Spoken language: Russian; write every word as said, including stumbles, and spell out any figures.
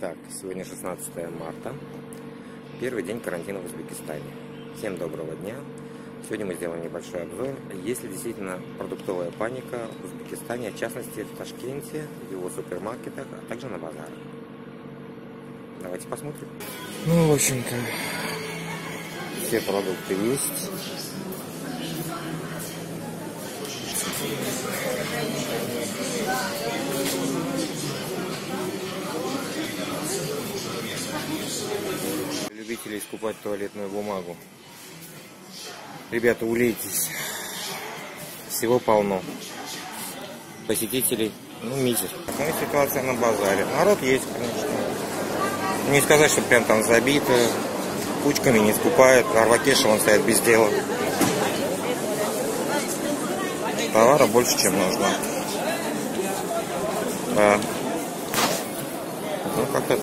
Итак, сегодня шестнадцатое марта, первый день карантина в Узбекистане. Всем доброго дня. Сегодня мы сделаем небольшой обзор, есть ли действительно продуктовая паника в Узбекистане, в частности в Ташкенте, в его супермаркетах, а также на базарах. Давайте посмотрим. Ну, в общем-то, все продукты есть. Любители скупать туалетную бумагу, ребята, улейтесь, всего полно, посетителей ну мизер. Ну и ситуация на базаре. Народ есть, конечно, не сказать, что прям там забито, кучками не скупают. Арвакеша он стоит без дела, товара больше, чем нужно, да. Ну как-то